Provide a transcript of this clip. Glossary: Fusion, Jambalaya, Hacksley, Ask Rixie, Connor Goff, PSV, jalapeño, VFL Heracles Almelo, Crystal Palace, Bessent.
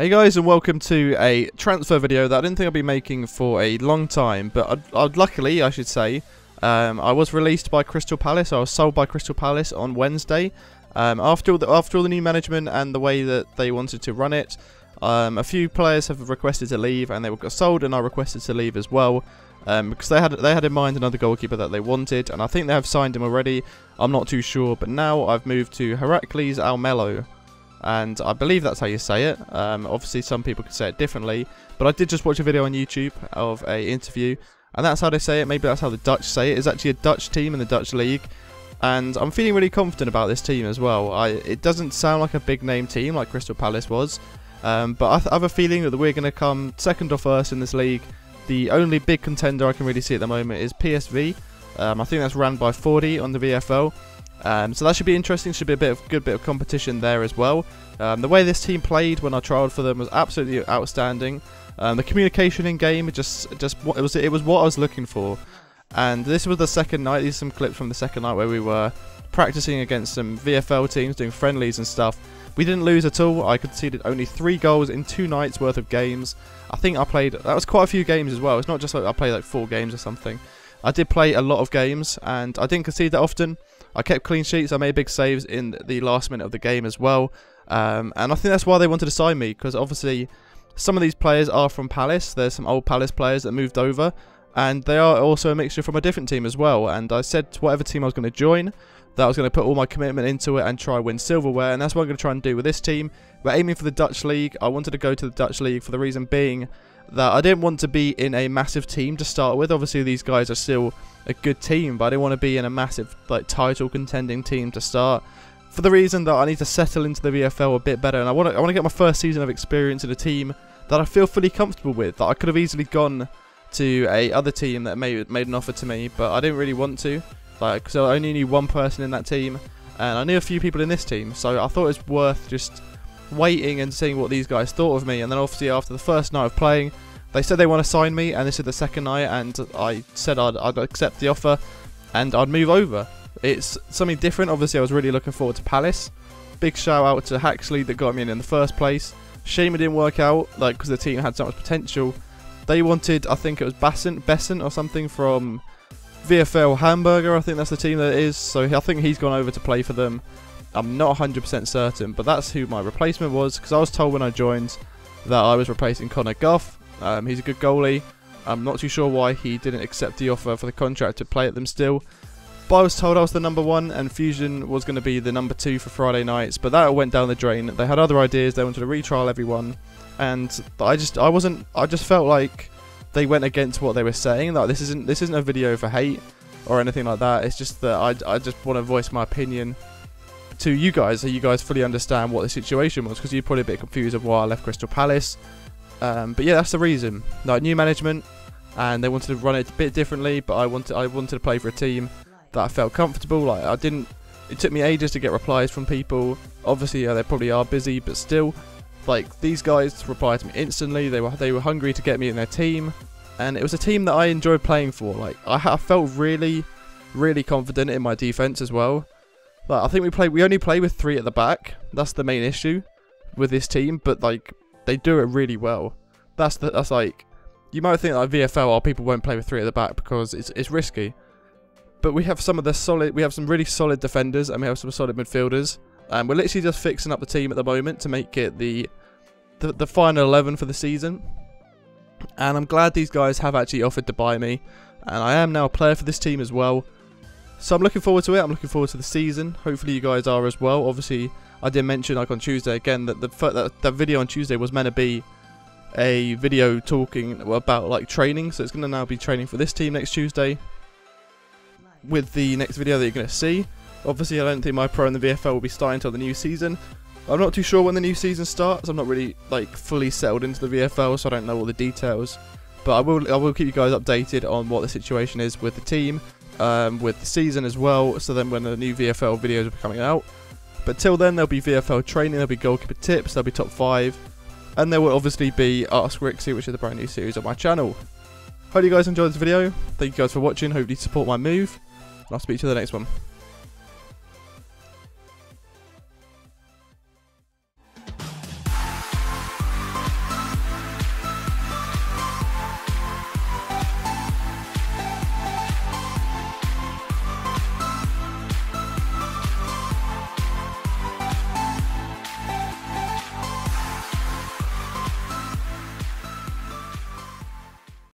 Hey guys, and welcome to a transfer video that I didn't think I'd be making for a long time, but luckily, I should say, I was released by Crystal Palace. I was sold by Crystal Palace on Wednesday. After all the new management and the way that they wanted to run it, a few players have requested to leave, and they got sold, and I requested to leave as well, because they had in mind another goalkeeper that they wanted, and I think they have signed him already. I'm not too sure, but now I've moved to Heracles Almelo. And I believe that's how you say it. Obviously some people could say it differently, but I did just watch a video on YouTube of an interview, and that's how they say it. Maybe that's how the Dutch say it. It's actually a Dutch team in the Dutch league, and I'm feeling really confident about this team as well. It doesn't sound like a big name team like Crystal Palace was, but I have a feeling that we're going to come second or first in this league. The only big contender I can really see at the moment is PSV. I think that's ran by 40 on the VFL. So that should be interesting. Should be a good bit of competition there as well. The way this team played when I trialled for them was absolutely outstanding. The communication in game, it was what I was looking for. And this was the second night. These are some clips from the second night where we were practicing against some VFL teams, doing friendlies and stuff. We didn't lose at all. I conceded only 3 goals in 2 nights worth of games. I think I played. That was quite a few games as well. It's not just like I played like 4 games or something. I did play a lot of games, and I didn't concede that often. I kept clean sheets, I made big saves in the last minute of the game as well, and I think that's why they wanted to sign me, because obviously some of these players are from Palace. There's some old Palace players that moved over, and they are also a mixture from a different team as well, and I said to whatever team I was going to join that I was going to put all my commitment into it and try win silverware, and that's what I'm going to try and do with this team. We're aiming for the Dutch League. I wanted to go to the Dutch League for the reason being that I didn't want to be in a massive team to start with. Obviously these guys are still a good team, but I didn't want to be in a massive title contending team to start, for the reason that I need to settle into the VFL a bit better, and I want to get my first season of experience in a team that I feel fully comfortable with. That I could have easily gone to a other team that made an offer to me, but I didn't really want to, because I only knew one person in that team, and I knew a few people in this team, so I thought it was worth just waiting and seeing what these guys thought of me. And then obviously after the first night of playing, they said they want to sign me, and this is the second night, and I said I'd accept the offer and I'd move over. It's something different. Obviously I was really looking forward to Palace. Big shout out to Hacksley that got me in the first place. Shame it didn't work out, like, because the team had so much potential. They wanted, I think it was Bessent or something from VFL Hamburger, I think that's the team that it is, so I think he's gone over to play for them. I'm not 100% certain, but that's who my replacement was, because I was told when I joined that I was replacing Connor Goff. He's a good goalie. I'm not too sure why he didn't accept the offer for the contract to play at them still, but I was told I was the number 1 and Fusion was going to be the number 2 for Friday nights, but that went down the drain. They had other ideas. They wanted to retrial everyone, and I just felt like they went against what they were saying. Like, this isn't a video for hate or anything like that. It's just that I just want to voice my opinion to you guys, so you guys fully understand what the situation was, because you're probably a bit confused of why I left Crystal Palace. But yeah, that's the reason. Like, new management, and they wanted to run it a bit differently, but I wanted to play for a team that I felt comfortable. Like, it took me ages to get replies from people. Obviously they probably are busy, but still, like, these guys replied to me instantly. They were hungry to get me in their team, and it was a team that I enjoyed playing for. Like, I felt really confident in my defense as well. Like, I think we only play with 3 at the back. That's the main issue with this team, but like, they do it really well. That's like, you might think like VFL or people won't play with 3 at the back because it's risky. But we have some really solid defenders, and we have some solid midfielders, and we're literally just fixing up the team at the moment to make it the final 11 for the season. And I'm glad these guys have actually offered to buy me, and I am now a player for this team as well. So I'm looking forward to it. I'm looking forward to the season. Hopefully you guys are as well. Obviously, I did mention, like, on Tuesday again, that that video on Tuesday was meant to be a video talking about, like, training. So it's going to now be training for this team next Tuesday with the next video that you're going to see. Obviously, I don't think my pro in the VFL will be starting until the new season. I'm not too sure when the new season starts. I'm not really, like, fully settled into the VFL, so I don't know all the details. But I will keep you guys updated on what the situation is with the team, with the season as well, so then when the new VFL videos will be coming out. But till then, there'll be VFL training, there'll be goalkeeper tips, there'll be top 5, and there will obviously be Ask Rixie, which is a brand new series on my channel. Hope you guys enjoyed this video. Thank you guys for watching. Hopefully you support my move, and I'll speak to you in the next one.